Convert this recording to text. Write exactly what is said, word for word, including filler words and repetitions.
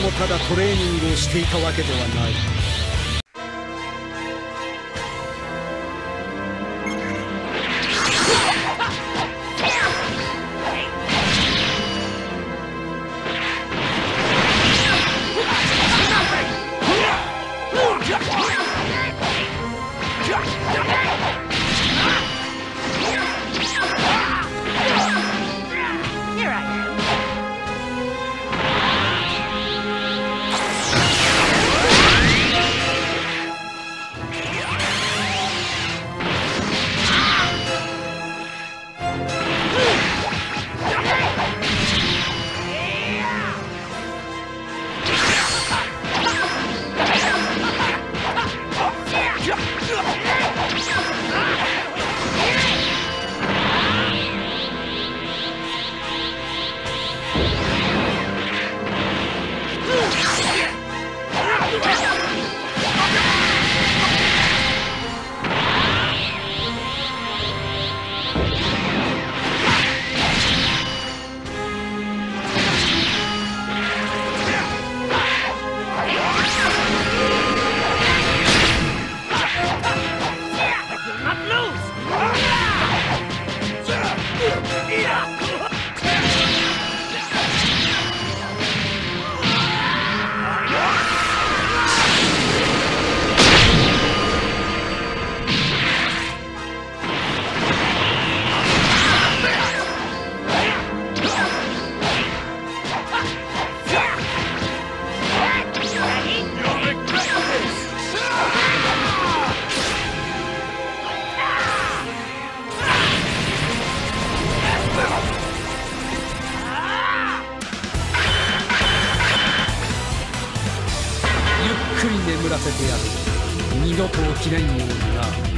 誰もただトレーニングをしていたわけではない。ゆっくり眠らせてやる。二度と起きないようにな。